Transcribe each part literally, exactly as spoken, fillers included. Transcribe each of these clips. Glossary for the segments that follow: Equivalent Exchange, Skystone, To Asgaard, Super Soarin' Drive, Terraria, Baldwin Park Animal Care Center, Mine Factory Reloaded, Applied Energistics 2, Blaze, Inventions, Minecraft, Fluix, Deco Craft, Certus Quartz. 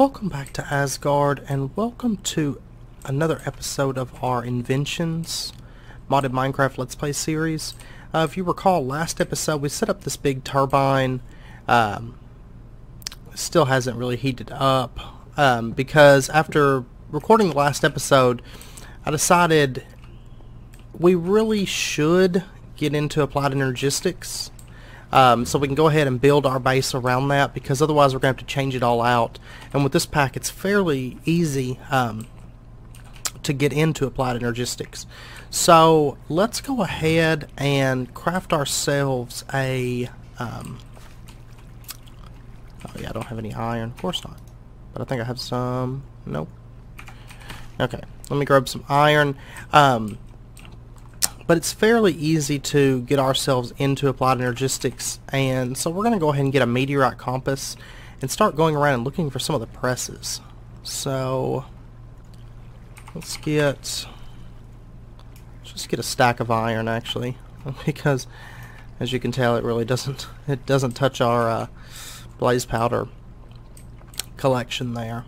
Welcome back to Asgard, and welcome to another episode of our Inventions modded Minecraft Let's Play series. Uh, if you recall, last episode we set up this big turbine. Um, still hasn't really heated up um, because after recording the last episode, I decided we really should get into Applied Energistics. Um, so we can go ahead and build our base around that, because otherwise we're going to have to change it all out. And with this pack, it's fairly easy um, to get into Applied Energistics. So let's go ahead and craft ourselves a... Um, oh yeah, I don't have any iron. Of course not. But I think I have some... Nope. Okay, let me grab some iron. Um... But it's fairly easy to get ourselves into Applied Energistics, and so we're going to go ahead and get a meteorite compass and start going around and looking for some of the presses. So let's get let's just get a stack of iron, actually, because as you can tell, it really doesn't it doesn't touch our uh, blaze powder collection there.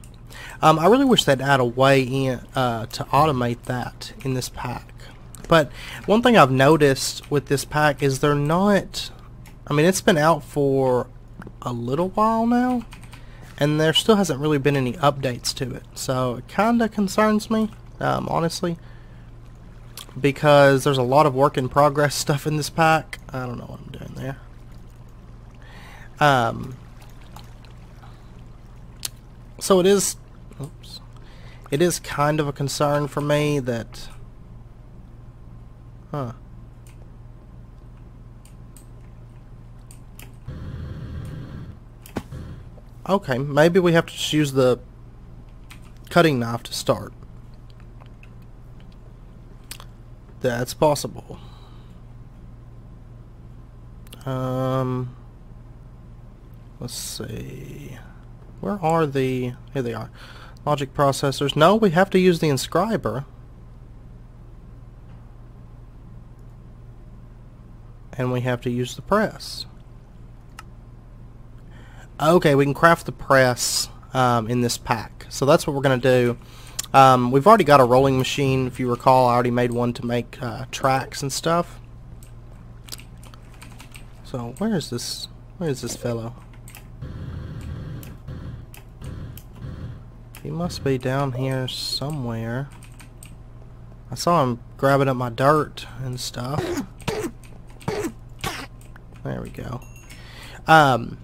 Um, I really wish they'd add a way in uh, to automate that in this pack. But one thing I've noticed with this pack is they're not, I mean, it's been out for a little while now, and there still hasn't really been any updates to it. So it kind of concerns me, um, honestly, because there's a lot of work in progress stuff in this pack. I don't know what I'm doing there. Um, so it is, oops, it is kind of a concern for me that... Huh. Okay, maybe we have to just use the cutting knife to start. That's possible. Um, let's see. Where are the... Here they are. Logic processors. No, we have to use the inscriber. And we have to use the press. Okay, we can craft the press um, in this pack. So that's what we're going to do. Um, we've already got a rolling machine. If you recall, I already made one to make uh, tracks and stuff. So where is this? Where is this fellow? He must be down here somewhere. I saw him grabbing up my dirt and stuff. There we go. Um,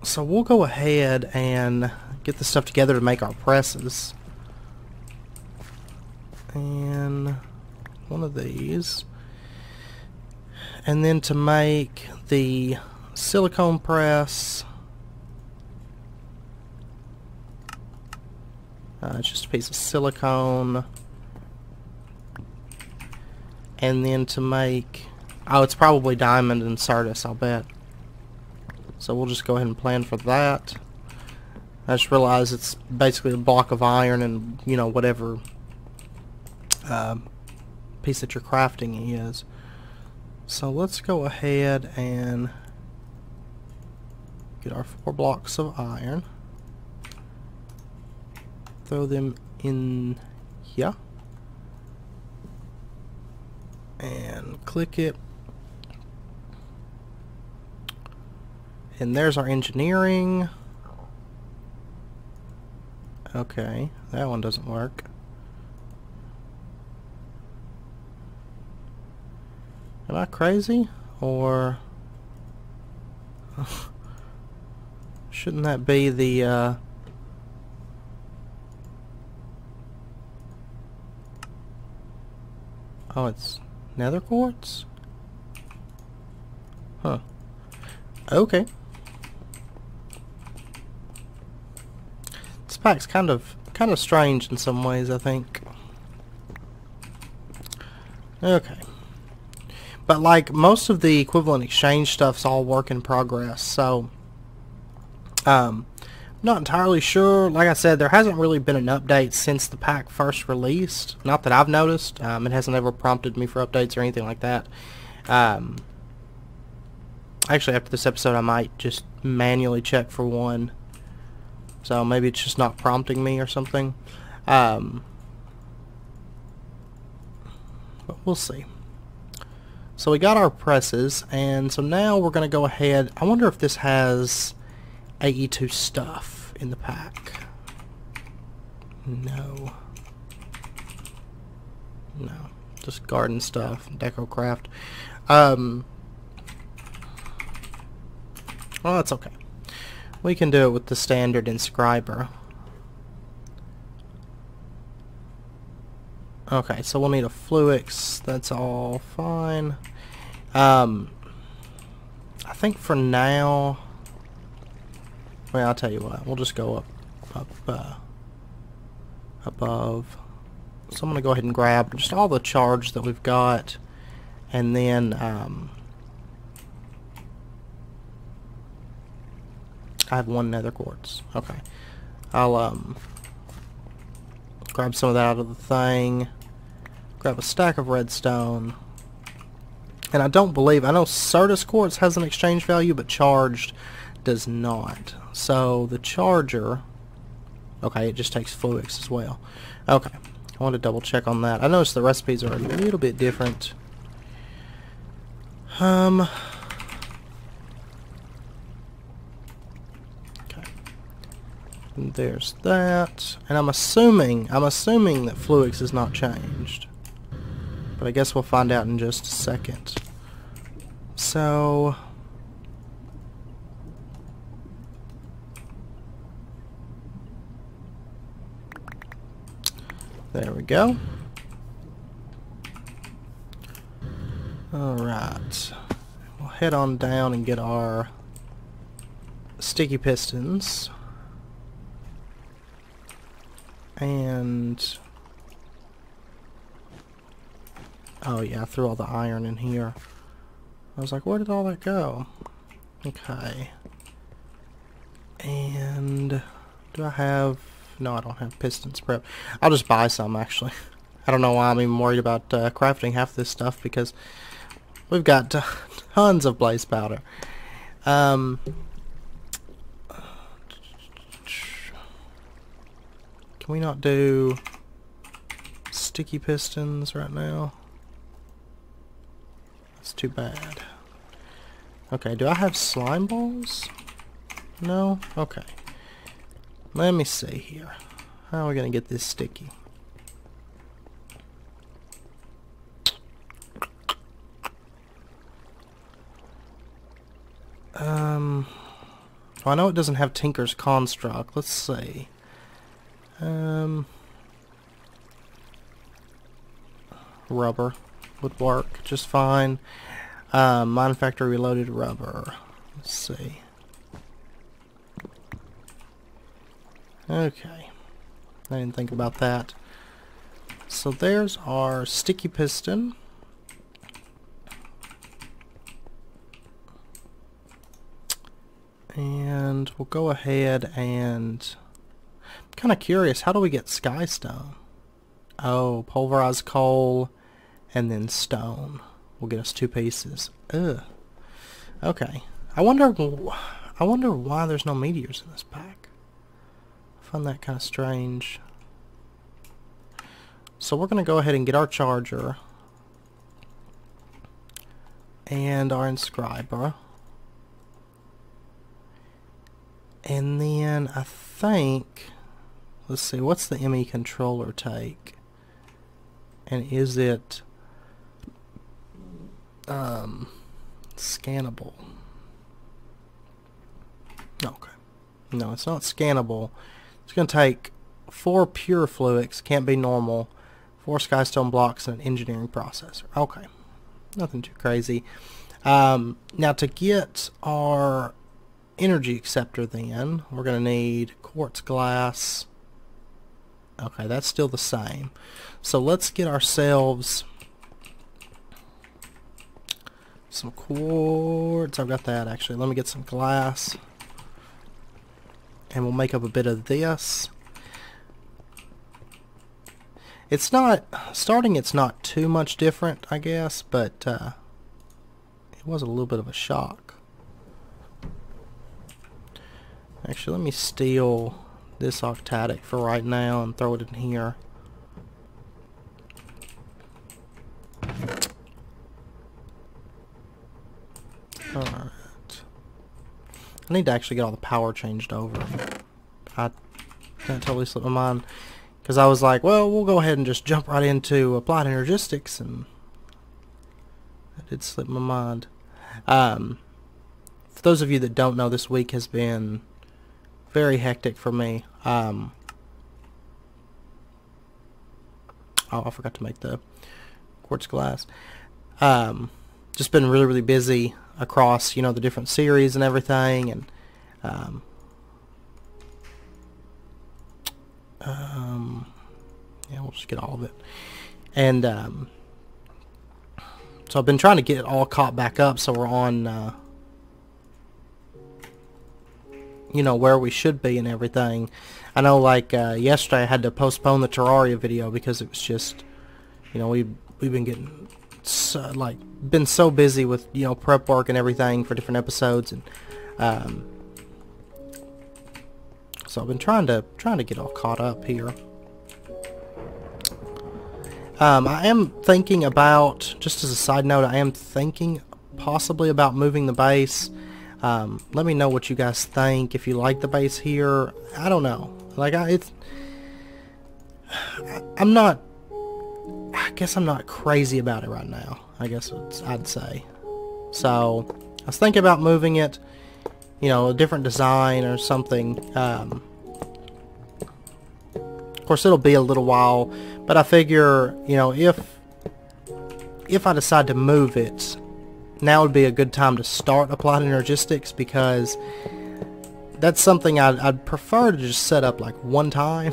so we'll go ahead and get this stuff together to make our presses. And one of these. And then to make the silicone press. Uh, it's just a piece of silicone. And then to make... Oh, it's probably diamond and Certus, I'll bet. So we'll just go ahead and plan for that. I just realized it's basically a block of iron and, you know, whatever uh, piece that you're crafting is. So let's go ahead and get our four blocks of iron. Throw them in here. And click it. And there's our engineering. Okay, that one doesn't work. Am I crazy? Or... Shouldn't that be the... Uh... Oh, it's nether quartz? Huh. Okay. This pack's kind of kind of strange in some ways, I think. Okay, but like most of the equivalent exchange stuff's all work in progress, so um, not entirely sure. Like I said, there hasn't really been an update since the pack first released. Not that I've noticed. Um, it hasn't ever prompted me for updates or anything like that. Um, Actually, after this episode, I might just manually check for one So maybe it's just not prompting me or something. Um, but we'll see. So we got our presses, and so now we're going to go ahead. I wonder if this has A E two stuff in the pack. No. No. Just garden stuff, Deco Craft. Um, well, that's okay. We can do it with the standard inscriber. Okay, so we'll need a Fluix. That's all fine. Um, I think for now... Well, I'll tell you what. We'll just go up, up, uh, above. So I'm going to go ahead and grab just all the charge that we've got. And then... Um, I have one nether quartz. Okay. I'll um, grab some of that out of the thing. Grab a stack of redstone. And I don't believe... I know Certus Quartz has an exchange value, but charged does not. So the charger... Okay, it just takes Fluix as well. Okay. I want to double check on that. I noticed the recipes are a little bit different. Um... And there's that, and I'm assuming I'm assuming that Fluix is not changed, but I guess we'll find out in just a second. So there we go. Alright, we'll head on down and get our sticky pistons. And oh yeah, I threw all the iron in here. I was like, where did all that go? Okay. And do I have... no, I don't have pistons prep. I'll just buy some, actually. I don't know why I'm even worried about uh, crafting half this stuff, because we've got tons of blaze powder. Um... Can we not do sticky pistons right now? That's too bad. Okay, do I have slime balls? No? Okay. Let me see here. How are we going to get this sticky? Um, well, I know it doesn't have Tinker's Construct. Let's see. Um, rubber would work just fine. Um, Mine Factory Reloaded rubber. Let's see. Okay. I didn't think about that. So there's our sticky piston. And we'll go ahead and... kind of curious, how do we get Skystone? Oh, pulverized coal and then stone will get us two pieces. Ugh. Okay. I wonder I wonder why there's no meteors in this pack. I find that kind of strange. So we're going to go ahead and get our charger and our inscriber. And then I think... let's see, what's the M E controller take? And is it um, scannable? Okay. No, it's not scannable. It's going to take four pure Fluix, can't be normal, four Skystone blocks, and an engineering processor. Okay. Nothing too crazy. Um, now to get our energy acceptor then, we're going to need quartz glass. Okay, that's still the same. So let's get ourselves some quartz. I've got that, actually. Let me get some glass. And we'll make up a bit of this. It's not... starting, it's not too much different, I guess, but uh, it was a little bit of a shock. Actually, let me steal this octatic for right now and throw it in here. Alright. I need to actually get all the power changed over. I that totally slipped my mind. Because I was like, well, we'll go ahead and just jump right into Applied Energistics, and that did slip my mind. Um, for those of you that don't know, this week has been very hectic for me. Um, oh, I forgot to make the quartz glass. Um, just been really, really busy across, you know, the different series and everything, and um, Um, yeah, we'll just get all of it. And, um, so I've been trying to get it all caught back up so we're on, uh, you know, where we should be and everything. I know, like, uh, yesterday I had to postpone the Terraria video because it was just, you know, we've, we've been getting, so, like, been so busy with, you know, prep work and everything for different episodes, and, um... so I've been trying to trying to get all caught up here. Um, I am thinking about, just as a side note, I am thinking possibly about moving the base. Um, let me know what you guys think. If you like the base here, I don't know. Like I, it's, I, I'm not. I guess I'm not crazy about it right now, I guess it's, I'd say. So I was thinking about moving it. You know, a different design or something. Um, of course, it'll be a little while, but I figure, you know, if if I decide to move it, now would be a good time to start Applied Energistics, because that's something I'd, I'd prefer to just set up like one time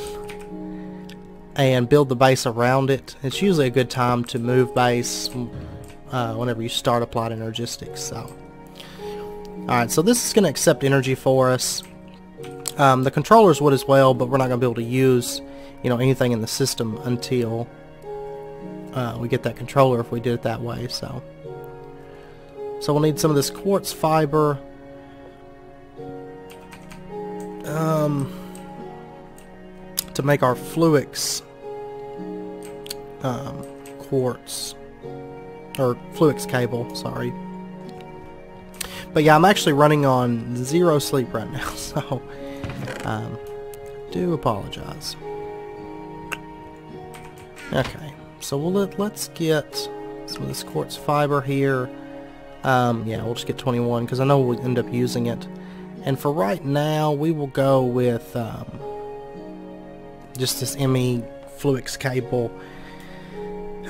and build the base around it. It's usually a good time to move base uh, whenever you start Applied Energistics. So. Alright, so this is going to accept energy for us. Um, the controllers would as well, but we're not going to be able to use, you know, anything in the system until uh, we get that controller, if we did it that way. So, so we'll need some of this quartz fiber. Um, to make our Fluix um, quartz, or Fluix cable, sorry. But yeah, I'm actually running on zero sleep right now, so um, do apologize. Okay, so we'll let, let's get some of this quartz fiber here. Um, yeah, we'll just get twenty-one, because I know we'll end up using it. And for right now, we will go with um, just this M E Fluix cable.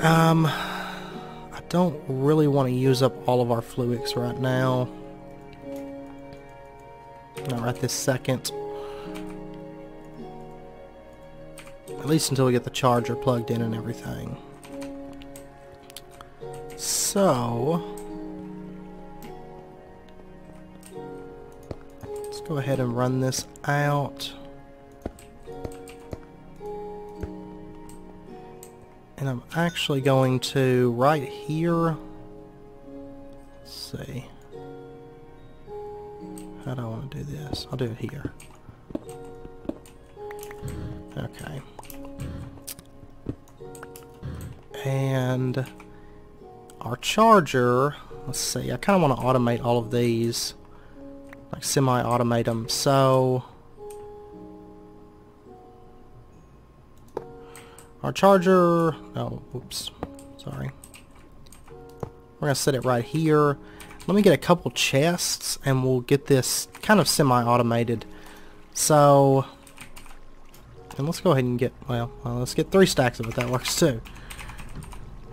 Um, I don't really want to use up all of our Fluix right now. Not right this second. At least until we get the charger plugged in and everything. So let's go ahead and run this out. And I'm actually going to right here. Let's see. How do I want to do this? I'll do it here. Okay. And our charger, let's see, I kind of want to automate all of these, like semi-automate them, so our charger, oh, whoops, sorry. We're going to set it right here. Let me get a couple chests and we'll get this kind of semi-automated. So, and let's go ahead and get, well, well, let's get three stacks of it. That works too.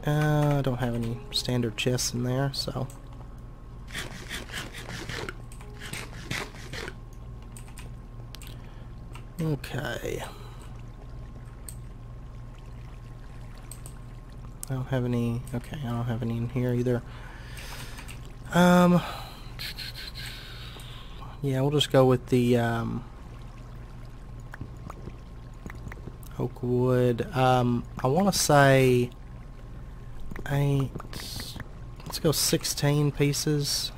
Uh, I don't have any standard chests in there, so. Okay. I don't have any, okay, I don't have any in here either. Um, yeah, we'll just go with the, um, oak wood. Um, I want to say eight, let's go sixteen pieces.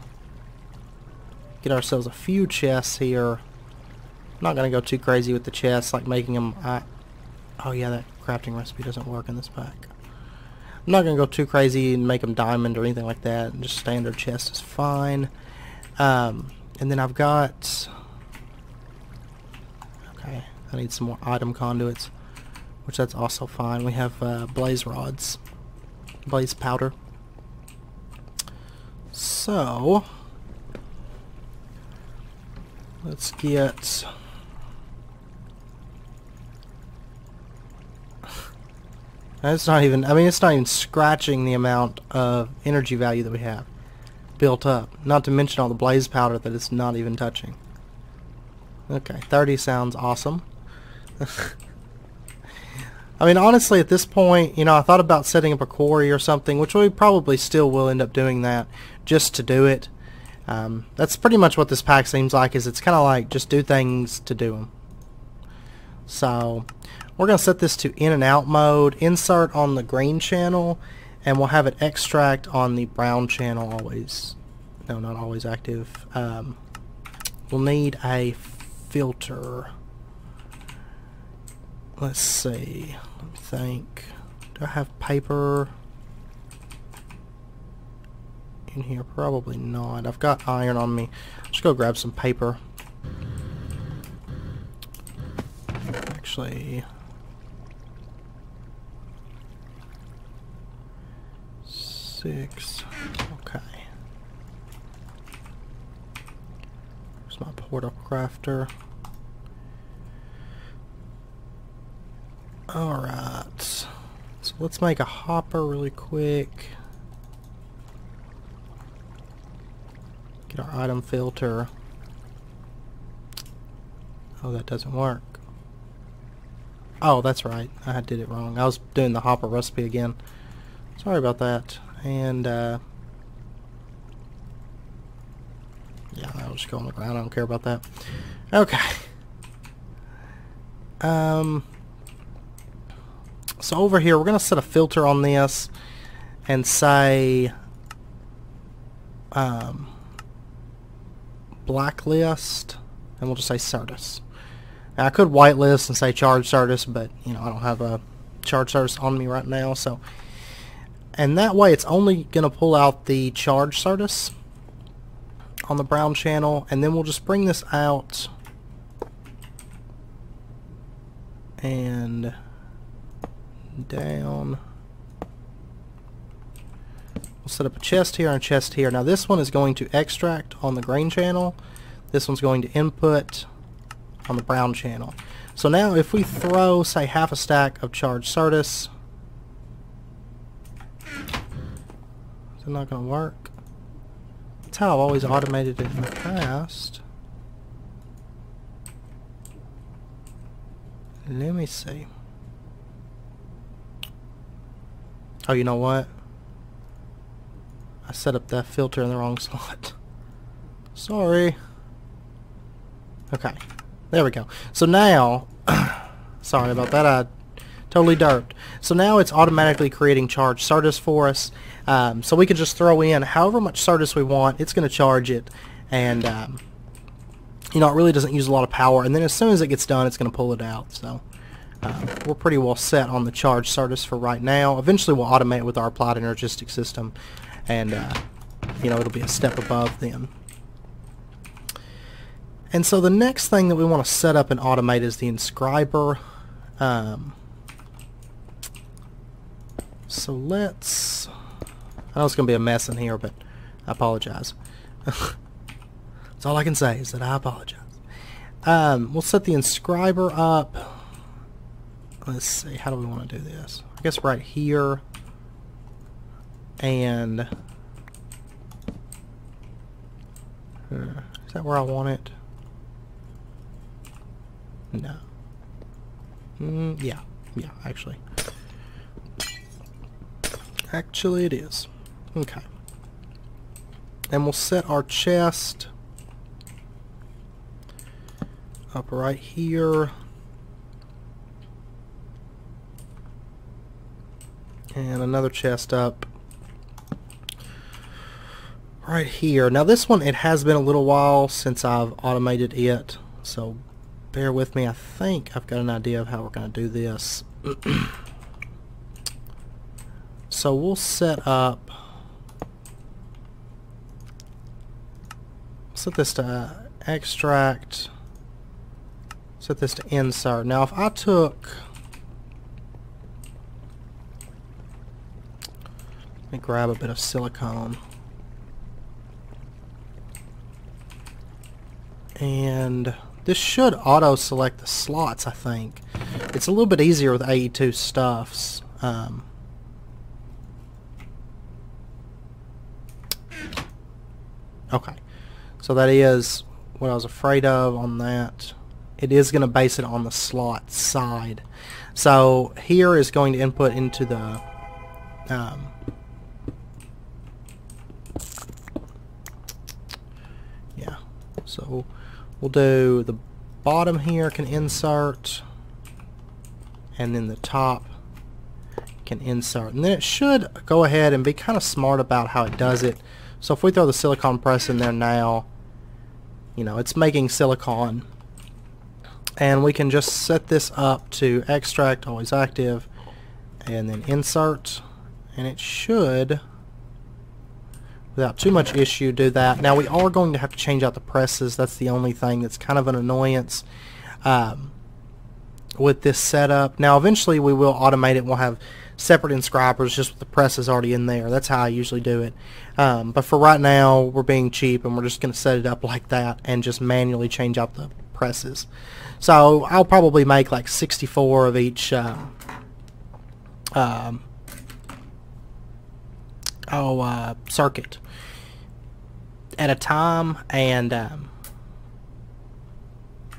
Get ourselves a few chests here. not going to go too crazy with the chests, like making them... I, oh yeah, that crafting recipe doesn't work in this pack. I'm not going to go too crazy and make them diamond or anything like that. Just standard chest is fine. Um, and then I've got... Okay, I need some more item conduits, which that's also fine. We have uh, blaze rods, blaze powder. So... Let's get... It's not even, I mean, it's not even scratching the amount of energy value that we have built up. Not to mention all the blaze powder that it's not even touching. Okay, thirty sounds awesome. I mean, honestly, at this point, you know, I thought about setting up a quarry or something, which we probably still will end up doing that just to do it. Um, that's pretty much what this pack seems like, is it's kind of like just do things to do them. So we're going to set this to in and out mode, insert on the green channel, and we'll have it extract on the brown channel always. No, not always active. Um, we'll need a filter. Let's see. Let me think. Do I have paper in here? Probably not. I've got iron on me. Let's go grab some paper. Actually, six. Okay. There's my portal crafter. Alright. So let's make a hopper really quick. Get our item filter. Oh, that doesn't work. Oh, that's right. I did it wrong. I was doing the hopper recipe again. Sorry about that. And, uh... yeah, I'll just go on the ground. I don't care about that. Okay. Um... So over here, we're going to set a filter on this and say... Um... blacklist, and we'll just say Certus. Now, I could whitelist and say charge Certus, but you know, I don't have a charge Certus on me right now, so. And that way it's only gonna pull out the charge Certus on the brown channel, and then we'll just bring this out and down. We'll set up a chest here and a chest here. Now this one is going to extract on the green channel. This one's going to input on the brown channel. So now if we throw, say, half a stack of charged Certus... Is it not going to work? That's how I've always automated it in the past. Let me see. Oh, you know what? I set up that filter in the wrong slot. Sorry. Okay. There we go. So now, sorry about that, I totally derped. So now it's automatically creating charged Certus for us. Um, so we can just throw in however much Certus we want. It's going to charge it. And, um, you know, it really doesn't use a lot of power. And then as soon as it gets done, it's going to pull it out. So uh, we're pretty well set on the charged Certus for right now. Eventually we'll automate with our applied energistic system. And, uh, you know, it'll be a step above then. And so the next thing that we want to set up and automate is the inscriber. Um, so let's... I know it's going to be a mess in here, but I apologize. That's all I can say is that I apologize. Um, we'll set the inscriber up. Let's see, how do we want to do this? I guess right here. And... Uh, is that where I want it? No. Mm, yeah. Yeah, actually. Actually it is. Okay. And we'll set our chest up right here. And another chest up right here. Now this one, it has been a little while since I've automated it, so bear with me. I think I've got an idea of how we're going to do this. So we'll set up, set this to extract, set this to insert. Now if I took, let me grab a bit of silicone, and this should auto select the slots. I think it's a little bit easier with A E two stuffs. Um, okay, so that is what I was afraid of on that. It is going to base it on the slot side. So here is going to input into the um, yeah, so we'll do the bottom here can insert, and then the top can insert, and then it should go ahead and be kind of smart about how it does it. So if we throw the silicon press in there now, you know, it's making silicon, and we can just set this up to extract, always active, and then insert, and it should without too much issue do that. Now we are going to have to change out the presses. That's the only thing that's kind of an annoyance um, with this setup. Now eventually we will automate it. We'll have separate inscribers just with the presses already in there. That's how I usually do it. Um, but for right now we're being cheap and we're just going to set it up like that and just manually change out the presses. So I'll probably make like sixty-four of each uh, um, oh, uh, circuit at a time, and um,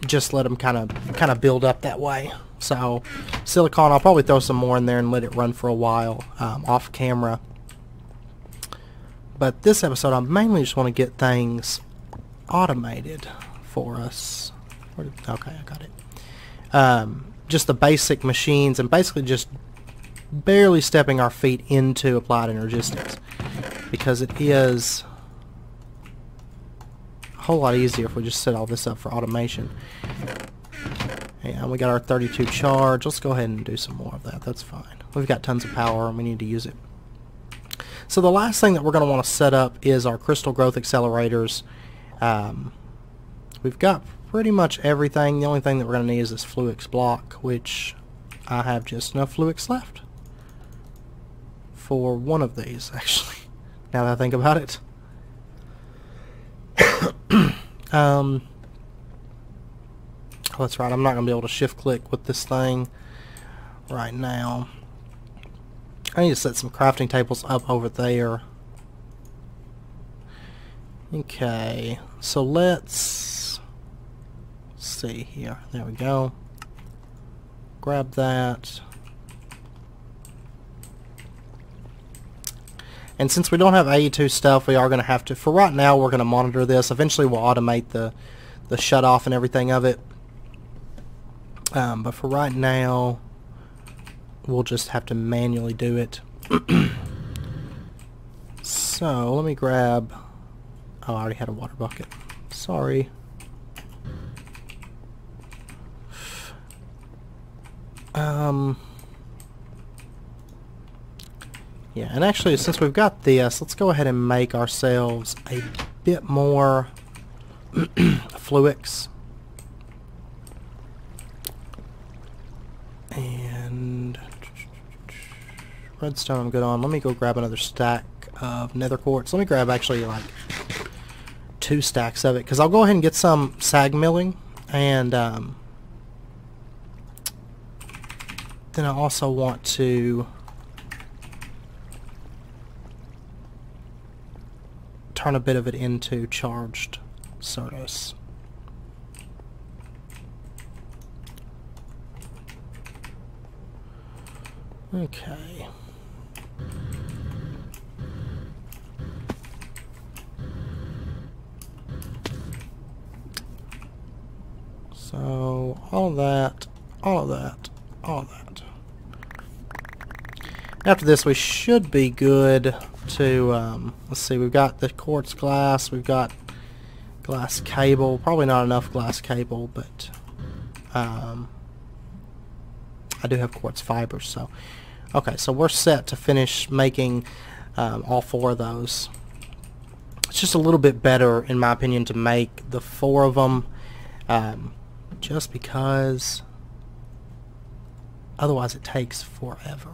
just let them kind of kind of build up that way. So silicon, I'll probably throw some more in there and let it run for a while um, off camera. But this episode I mainly just want to get things automated for us. Where did, okay, I got it. Um, just the basic machines, and basically just barely stepping our feet into Applied Energistics, because it is a whole lot easier if we just set all this up for automation. And we got our thirty-two charge. Let's go ahead and do some more of that. That's fine. We've got tons of power and we need to use it. So the last thing that we're going to want to set up is our crystal growth accelerators. Um, we've got pretty much everything. The only thing that we're going to need is this Fluix block, which I have just enough Fluix left for one of these, actually, now that I think about it. um, oh, that's right, I'm not going to be able to shift click with this thing right now. I need to set some crafting tables up over there. Okay, so let's see here. There we go. Grab that. And since we don't have A E two stuff, we are going to have to, for right now, we're going to monitor this. Eventually we'll automate the, the shutoff and everything of it. Um, but for right now, we'll just have to manually do it. So, let me grab, oh, I already had a water bucket. Sorry. Um, yeah, and actually since we've got this, let's go ahead and make ourselves a bit more Fluix. And redstone I'm good on. Let me go grab another stack of nether quartz. Let me grab actually like two stacks of it, because I'll go ahead and get some sag milling, and um, then I also want to turn a bit of it into charged Certus. Okay. So all that, all that, all that. After this we should be good to, um, let's see, we've got the quartz glass, we've got glass cable, probably not enough glass cable, but um, I do have quartz fibers, so okay, so we're set to finish making um, all four of those. It's just a little bit better, in my opinion, to make the four of them, um, just because otherwise it takes forever.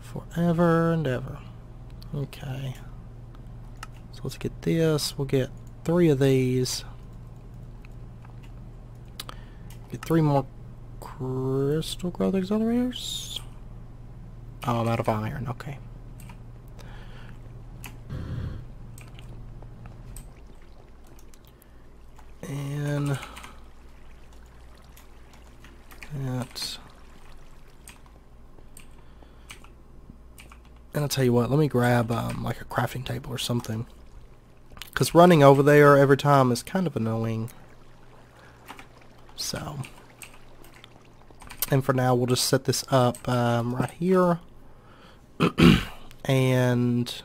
Forever and ever. Okay. So let's get this. We'll get three of these. Get three more crystal growth accelerators. Oh, I'm out of iron. Okay. And that. And I'll tell you what, let me grab um, like a crafting table or something, because running over there every time is kind of annoying. So, and for now we'll just set this up um, right here and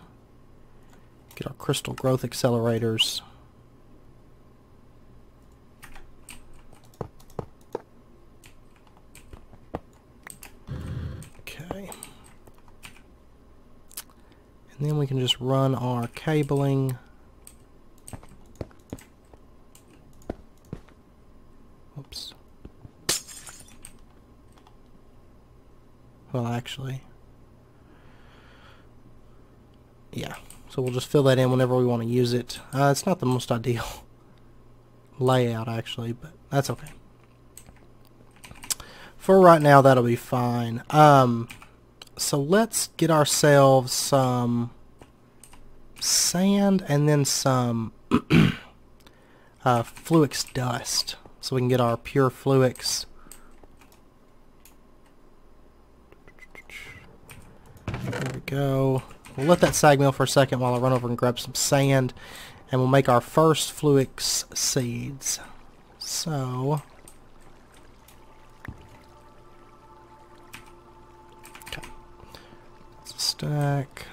get our crystal growth accelerators. And then we can just run our cabling. Oops. Well, actually. Yeah. So we'll just fill that in whenever we want to use it. Uh, it's not the most ideal layout, actually, but that's okay. For right now, that'll be fine. Um... So let's get ourselves some sand and then some uh, Fluix dust, so we can get our pure Fluix. There we go. We'll let that sag mill for a second while I run over and grab some sand, and we'll make our first Fluix seeds. So. Stack.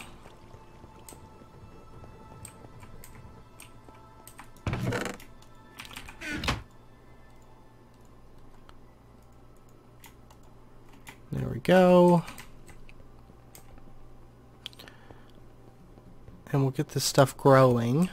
There we go. And we'll get this stuff growing.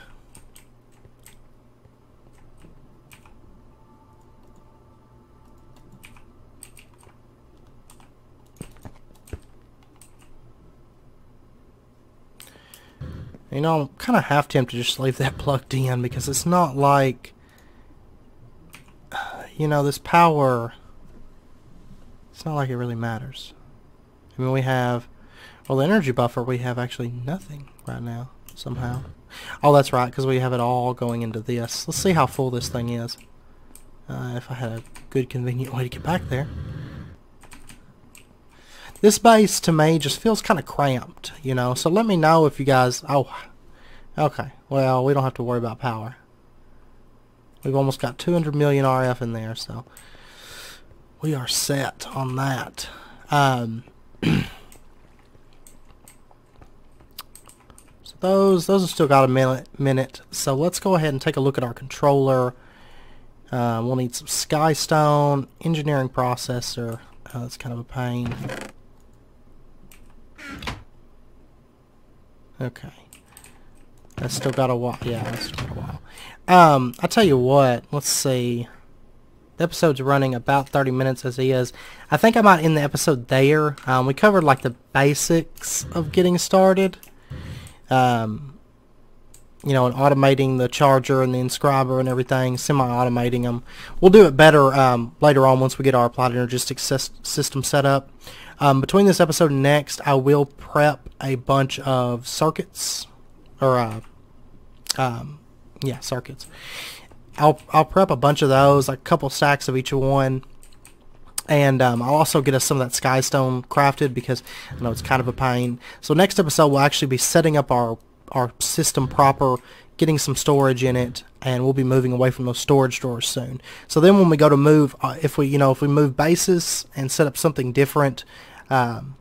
You know, I'm kind of half tempted to just leave that plugged in, because it's not like, you know, this power, it's not like it really matters. I mean, we have, well, the energy buffer, we have actually nothing right now, somehow. Oh, that's right, because we have it all going into this. Let's see how full this thing is. Uh, if I had a good, convenient way to get back there. This base, to me, just feels kind of cramped, you know, so let me know if you guys... Oh, okay. Well, we don't have to worry about power. We've almost got two hundred million R F in there, so we are set on that. Um, so those, those have still got a minute, minute, so let's go ahead and take a look at our controller. Uh, we'll need some Skystone, engineering processor. Oh, that's kind of a pain. Okay. That's still got a while. Yeah, that's still got a while. Um, I'll tell you what. Let's see. The episode's running about thirty minutes as is. I think I might end the episode there. Um, we covered, like, the basics of getting started. Um, you know, and automating the charger and the inscriber and everything. Semi-automating them. We'll do it better um, later on once we get our Applied Energistics system set up. Um, between this episode and next, I will prep a bunch of circuits, or, uh, um, yeah, circuits. I'll, I'll prep a bunch of those, like a couple stacks of each one, and um, I'll also get us some of that Skystone crafted, because I know it's kind of a pain. So next episode, we'll actually be setting up our, our system proper, getting some storage in it, and we'll be moving away from those storage drawers soon. So then when we go to move, uh, if we, you know, if we move bases and set up something different, um,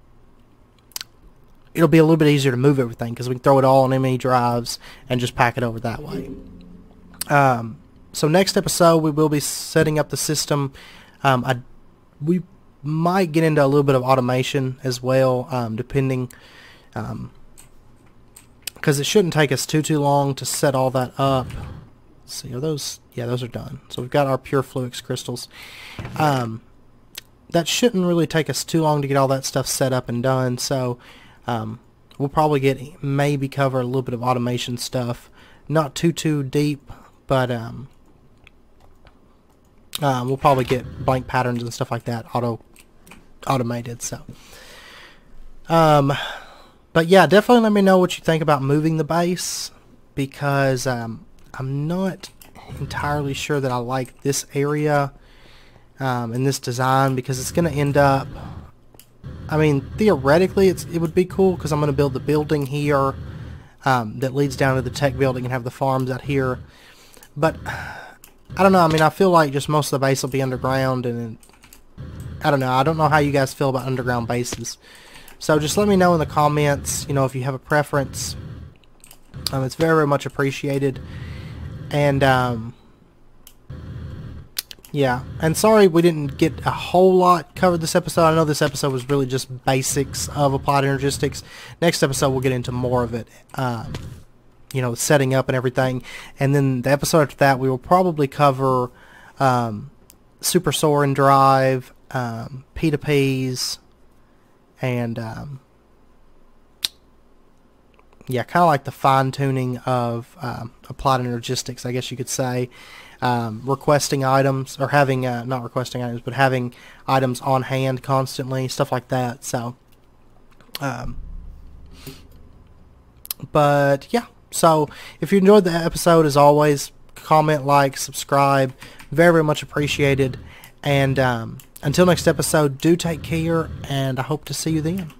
it'll be a little bit easier to move everything, because we can throw it all on M E drives and just pack it over that way. Um, so next episode we will be setting up the system. Um, I we might get into a little bit of automation as well, um, depending, because um, it shouldn't take us too too long to set all that up. Let's see, are those? Yeah, those are done. So we've got our pure Fluix crystals. Um, that shouldn't really take us too long to get all that stuff set up and done. So um, we'll probably get maybe cover a little bit of automation stuff, not too too deep, but um, uh, we'll probably get blank patterns and stuff like that auto automated. So, um, but yeah, definitely let me know what you think about moving the base, because um, I'm not entirely sure that I like this area um, and this design, because it's going to end up, I mean, theoretically it's, it would be cool because I'm going to build the building here um, that leads down to the tech building and have the farms out here, but I don't know. I mean, I feel like just most of the base will be underground, and I don't know. I don't know how you guys feel about underground bases, so just let me know in the comments, you know, if you have a preference. Um, it's very, very much appreciated. And um, yeah, and sorry we didn't get a whole lot covered this episode. I know this episode was really just basics of Applied Energistics. Next episode we'll get into more of it, um, you know, setting up and everything. And then the episode after that we will probably cover um, Super Soarin' Drive, um, P two Ps, and um, yeah, kind of like the fine-tuning of um, Applied Energistics, I guess you could say. Um, requesting items, or having, uh, not requesting items, but having items on hand constantly, stuff like that. So, um, but yeah, so if you enjoyed the episode, as always, comment, like, subscribe. Very, very much appreciated. And um, until next episode, do take care, and I hope to see you then.